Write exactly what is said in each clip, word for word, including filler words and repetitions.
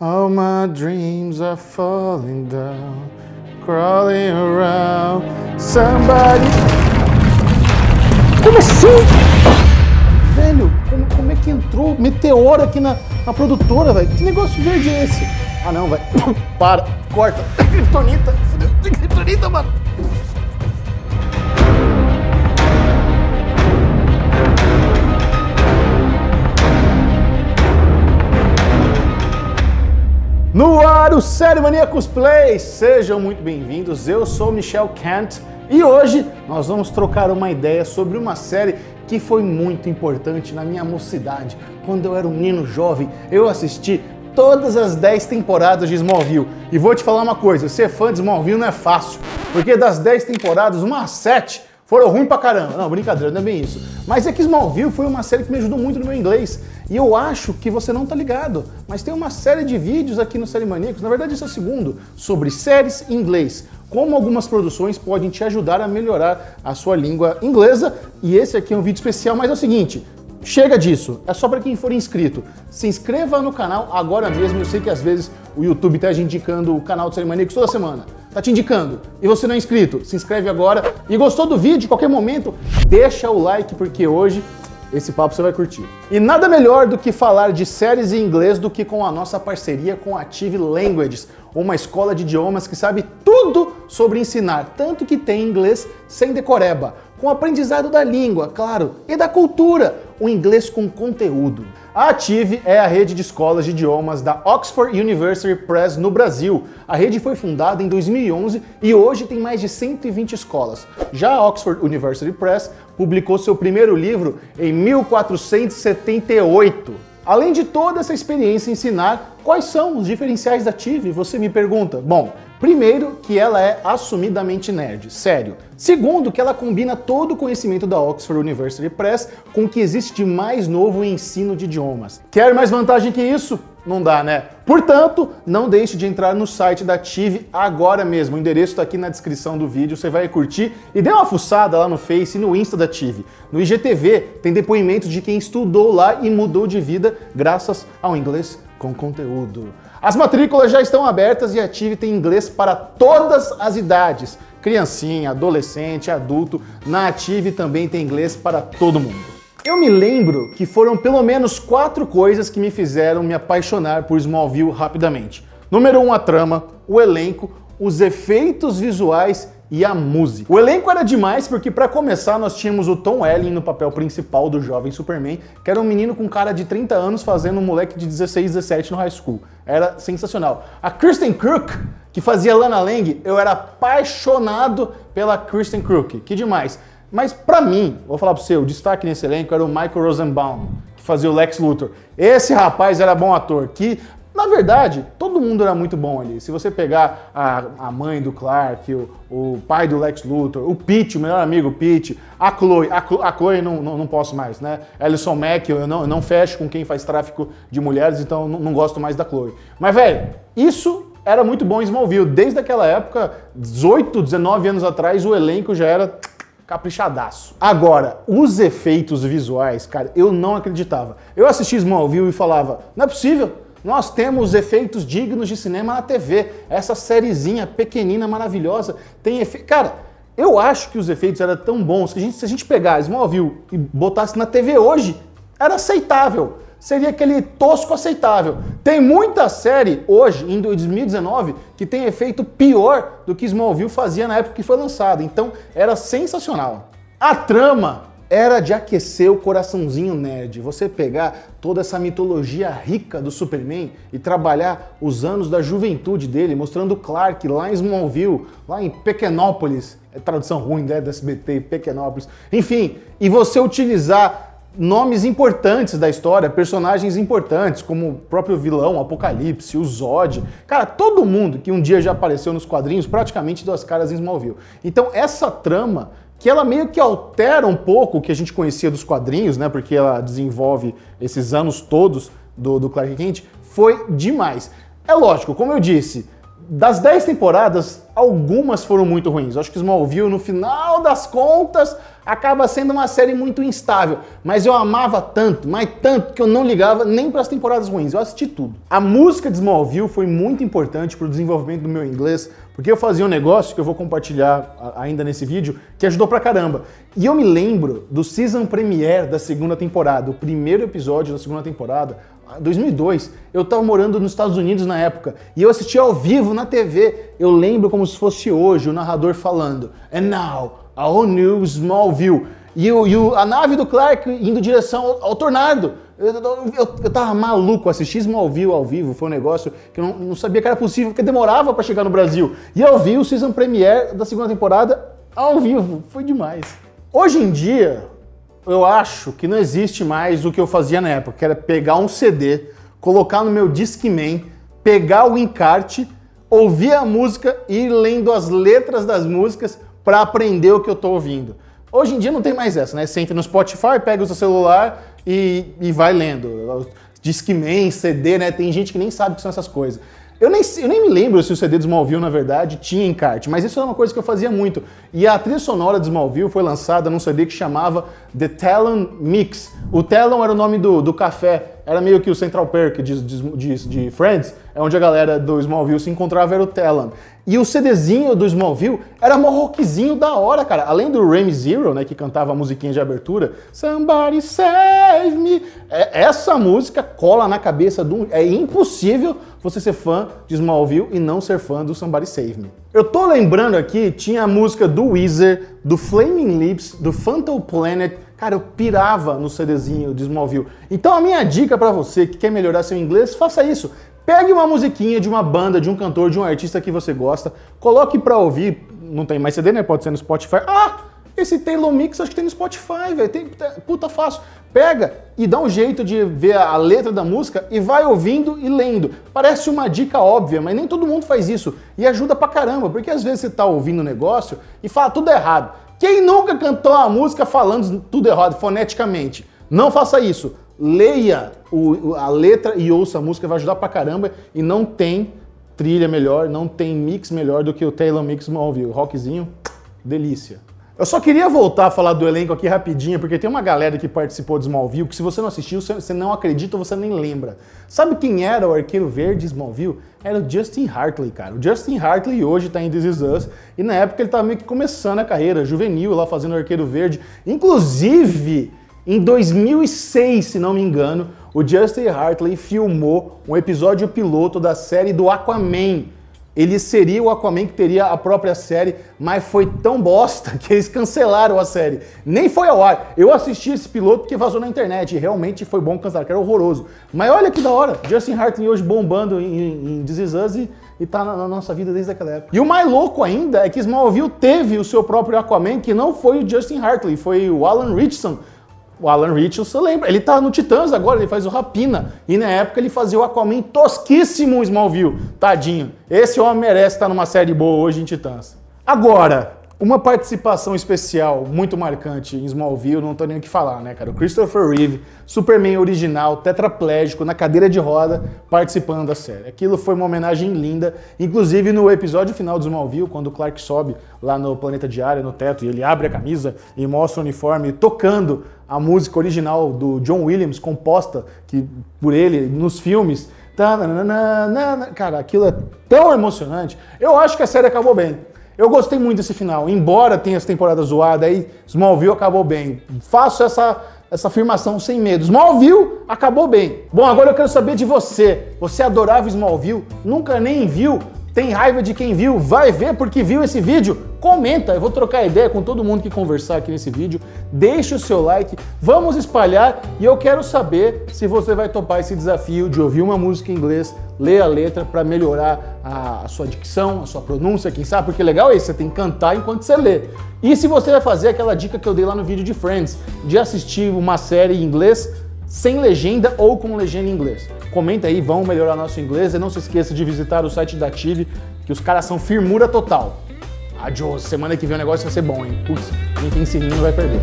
All my dreams are falling down, crawling around. Somebody. Como assim? Velho, como, como é que entrou meteoro aqui na, na produtora, velho? Que negócio verde é esse? Ah não, velho. Para, corta. Kryptonita. Kryptonita, mano. No ar, o Série Mania Cosplay! Sejam muito bem-vindos, eu sou Michel Kent e hoje nós vamos trocar uma ideia sobre uma série que foi muito importante na minha mocidade. Quando eu era um menino jovem, eu assisti todas as dez temporadas de Smallville. E vou te falar uma coisa, ser fã de Smallville não é fácil, porque das dez temporadas, umas sete foram ruins pra caramba. Não, brincadeira, não é bem isso. Mas é que Smallville foi uma série que me ajudou muito no meu inglês. E eu acho que você não tá ligado, mas tem uma série de vídeos aqui no Série Maníacos, na verdade esse é o segundo, sobre séries em inglês. Como algumas produções podem te ajudar a melhorar a sua língua inglesa. E esse aqui é um vídeo especial, mas é o seguinte, chega disso, é só para quem for inscrito. Se inscreva no canal agora mesmo, eu sei que às vezes o YouTube tá te indicando o canal do Série Maníacos toda semana. Tá te indicando. E você não é inscrito, se inscreve agora. E gostou do vídeo, em qualquer momento, deixa o like, porque hoje esse papo você vai curtir. E nada melhor do que falar de séries em inglês do que com a nossa parceria com a Achieve Languages, uma escola de idiomas que sabe tudo sobre ensinar, tanto que tem inglês sem decoreba, com aprendizado da língua, claro, e da cultura, o inglês com conteúdo. A Achieve é a rede de escolas de idiomas da Oxford University Press no Brasil. A rede foi fundada em dois mil e onze e hoje tem mais de cento e vinte escolas. Já a Oxford University Press publicou seu primeiro livro em mil quatrocentos e setenta e oito. Além de toda essa experiência ensinar, quais são os diferenciais da Achieve? Você me pergunta. Bom, primeiro que ela é assumidamente nerd, sério. Segundo que ela combina todo o conhecimento da Oxford University Press com o que existe de mais novo em ensino de idiomas. Quer mais vantagem que isso? Não dá, né? Portanto, não deixe de entrar no site da Achieve agora mesmo. O endereço está aqui na descrição do vídeo, você vai curtir e dê uma fuçada lá no Face e no Insta da Achieve. No I G T V tem depoimentos de quem estudou lá e mudou de vida graças ao inglês com conteúdo. As matrículas já estão abertas e a Achieve tem inglês para todas as idades. Criancinha, adolescente, adulto, na Achieve também tem inglês para todo mundo. Eu me lembro que foram pelo menos quatro coisas que me fizeram me apaixonar por Smallville rapidamente. Número um, a trama, o elenco, os efeitos visuais e a música. O elenco era demais porque, para começar, nós tínhamos o Tom Welling no papel principal do jovem Superman, que era um menino com cara de trinta anos fazendo um moleque de dezesseis, dezessete no high school. Era sensacional. A Kristen Kruk, que fazia Lana Lang, eu era apaixonado pela Kristen Kruk. Que demais. Mas pra mim, vou falar pra você, o destaque nesse elenco era o Michael Rosenbaum, que fazia o Lex Luthor. Esse rapaz era bom ator, que, na verdade, todo mundo era muito bom ali. Se você pegar a, a mãe do Clark, o, o pai do Lex Luthor, o Pete, o melhor amigo Pete, a Chloe, a, a Chloe não, não, não posso mais, né? Alison Mack, eu não, eu não fecho com quem faz tráfico de mulheres, então não, não gosto mais da Chloe. Mas, velho, isso era muito bom em Smallville. Desde aquela época, dezoito, dezenove anos atrás, o elenco já era caprichadaço. Agora, os efeitos visuais, cara, eu não acreditava. Eu assisti Smallville e falava, não é possível, nós temos efeitos dignos de cinema na T V. Essa sériezinha pequenina, maravilhosa, tem efeito... Cara, eu acho que os efeitos eram tão bons que a gente, se a gente pegar Smallville e botasse na T V hoje, era aceitável. Seria aquele tosco aceitável. Tem muita série hoje, em dois mil e dezenove, que tem efeito pior do que Smallville fazia na época que foi lançado. Então, era sensacional. A trama era de aquecer o coraçãozinho nerd. Você pegar toda essa mitologia rica do Superman e trabalhar os anos da juventude dele, mostrando Clark lá em Smallville, lá em Pequenópolis. É tradução ruim, né? Da S B T, Pequenópolis. Enfim, e você utilizar nomes importantes da história, personagens importantes, como o próprio vilão, Apocalipse, o Zod. Cara, todo mundo que um dia já apareceu nos quadrinhos, praticamente deu as caras em Smallville. Então essa trama, que ela meio que altera um pouco o que a gente conhecia dos quadrinhos, né, porque ela desenvolve esses anos todos do, do Clark Kent, foi demais. É lógico, como eu disse, das dez temporadas, algumas foram muito ruins. Eu acho que Smallville, no final das contas, acaba sendo uma série muito instável, mas eu amava tanto, mas tanto, que eu não ligava nem para as temporadas ruins, eu assisti tudo. A música de Smallville foi muito importante para o desenvolvimento do meu inglês, porque eu fazia um negócio que eu vou compartilhar ainda nesse vídeo, que ajudou pra caramba. E eu me lembro do season premiere da segunda temporada, o primeiro episódio da segunda temporada, dois mil e dois, eu tava morando nos Estados Unidos na época, e eu assistia ao vivo na T V, eu lembro como se fosse hoje o narrador falando, "And now, a whole new Smallville." E, o, e o, a nave do Clark indo em direção ao, ao tornado. Eu, eu, eu tava maluco, assistir Smallville ao vivo foi um negócio que eu não, não sabia que era possível, porque demorava pra chegar no Brasil. E eu vi o season premiere da segunda temporada ao vivo, foi demais. Hoje em dia, eu acho que não existe mais o que eu fazia na época, que era pegar um C D, colocar no meu Discman, pegar o encarte, ouvir a música e ir lendo as letras das músicas, para aprender o que eu tô ouvindo. Hoje em dia não tem mais essa, né? Você entra no Spotify, pega o seu celular e, e vai lendo. Discman, C D, né? Tem gente que nem sabe o que são essas coisas. Eu nem, eu nem me lembro se o C D de Smallville, na verdade, tinha encarte, mas isso era uma coisa que eu fazia muito. E a trilha sonora de Smallville foi lançada num C D que chamava The Talon Mix. O Talon era o nome do, do café, era meio que o Central Perk de, de, de Friends, é onde a galera do Smallville se encontrava, era o Talon. E o CDzinho do Smallville era mó rockzinho da hora, cara. Além do Remy Zero, né, que cantava a musiquinha de abertura, Somebody Save Me, é, essa música cola na cabeça de um... É impossível você ser fã de Smallville e não ser fã do Somebody Save Me. Eu tô lembrando aqui, tinha a música do Weezer, do Flaming Lips, do Phantom Planet. Cara, eu pirava no CDzinho de Smallville. Então a minha dica pra você que quer melhorar seu inglês, faça isso. Pegue uma musiquinha de uma banda, de um cantor, de um artista que você gosta, coloque pra ouvir, não tem mais C D, né? Pode ser no Spotify. Ah, esse Taylor Mix acho que tem no Spotify, velho. Tem, puta fácil. Pega e dá um jeito de ver a letra da música e vai ouvindo e lendo. Parece uma dica óbvia, mas nem todo mundo faz isso. E ajuda pra caramba, porque às vezes você tá ouvindo um negócio e fala tudo errado. Quem nunca cantou uma música falando tudo errado, foneticamente? Não faça isso. Leia o, a letra e ouça a música, vai ajudar pra caramba. E não tem trilha melhor, não tem mix melhor do que o Taylor Mix Smallville. Rockzinho, delícia. Eu só queria voltar a falar do elenco aqui rapidinho, porque tem uma galera que participou de Smallville que se você não assistiu, você não acredita ou você nem lembra. Sabe quem era o Arqueiro Verde de Smallville? Era o Justin Hartley, cara. O Justin Hartley hoje tá em This Is Us, e na época ele tava meio que começando a carreira, juvenil, lá fazendo Arqueiro Verde. Inclusive, em dois mil e seis, se não me engano, o Justin Hartley filmou um episódio piloto da série do Aquaman. Ele seria o Aquaman que teria a própria série, mas foi tão bosta que eles cancelaram a série. Nem foi ao ar. Eu assisti esse piloto porque vazou na internet e realmente foi bom cancelar, que era horroroso. Mas olha que da hora, Justin Hartley hoje bombando em, em This Is Us e, e tá na, na nossa vida desde aquela época. E o mais louco ainda é que Smallville teve o seu próprio Aquaman, que não foi o Justin Hartley, foi o Alan Richardson. O Alan Richardson, lembra? Ele tá no Titãs agora, ele faz o Rapina. E na época ele fazia o Aquaman tosquíssimo Smallville. Tadinho. Esse homem merece estar numa série boa hoje em Titãs. Agora, uma participação especial muito marcante em Smallville, não tô nem o que falar, né, cara? O Christopher Reeve, Superman original, tetraplégico, na cadeira de roda, participando da série. Aquilo foi uma homenagem linda. Inclusive, no episódio final do Smallville, quando o Clark sobe lá no Planeta Diário, no teto, e ele abre a camisa e mostra o uniforme tocando a música original do John Williams, composta que, por ele nos filmes. Cara, aquilo é tão emocionante. Eu acho que a série acabou bem. Eu gostei muito desse final, embora tenha as temporadas zoadas, aí Smallville acabou bem. Faço essa, essa afirmação sem medo. Smallville acabou bem. Bom, agora eu quero saber de você. Você adorava Smallville? Nunca nem viu? Tem raiva de quem viu? Vai ver porque viu esse vídeo? Comenta, eu vou trocar ideia com todo mundo que conversar aqui nesse vídeo. Deixe o seu like, vamos espalhar e eu quero saber se você vai topar esse desafio de ouvir uma música em inglês, ler a letra para melhorar a sua dicção, a sua pronúncia, quem sabe, porque legal é isso, você tem que cantar enquanto você lê. E se você vai fazer aquela dica que eu dei lá no vídeo de Friends, de assistir uma série em inglês, sem legenda ou com legenda em inglês. Comenta aí, vamos melhorar nosso inglês e não se esqueça de visitar o site da Achieve, que os caras são firmura total. Adiós, semana que vem o negócio vai ser bom, hein? Putz, quem tem sininho não vai perder.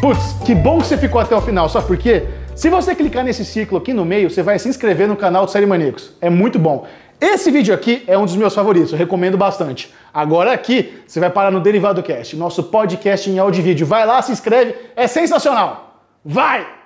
Putz, que bom que você ficou até o final, sabe por quê? Se você clicar nesse ciclo aqui no meio, você vai se inscrever no canal do Série Maníacos. É muito bom. Esse vídeo aqui é um dos meus favoritos, eu recomendo bastante. Agora aqui, você vai parar no Derivado Cast, nosso podcast em áudio e vídeo. Vai lá, se inscreve, é sensacional! Vai!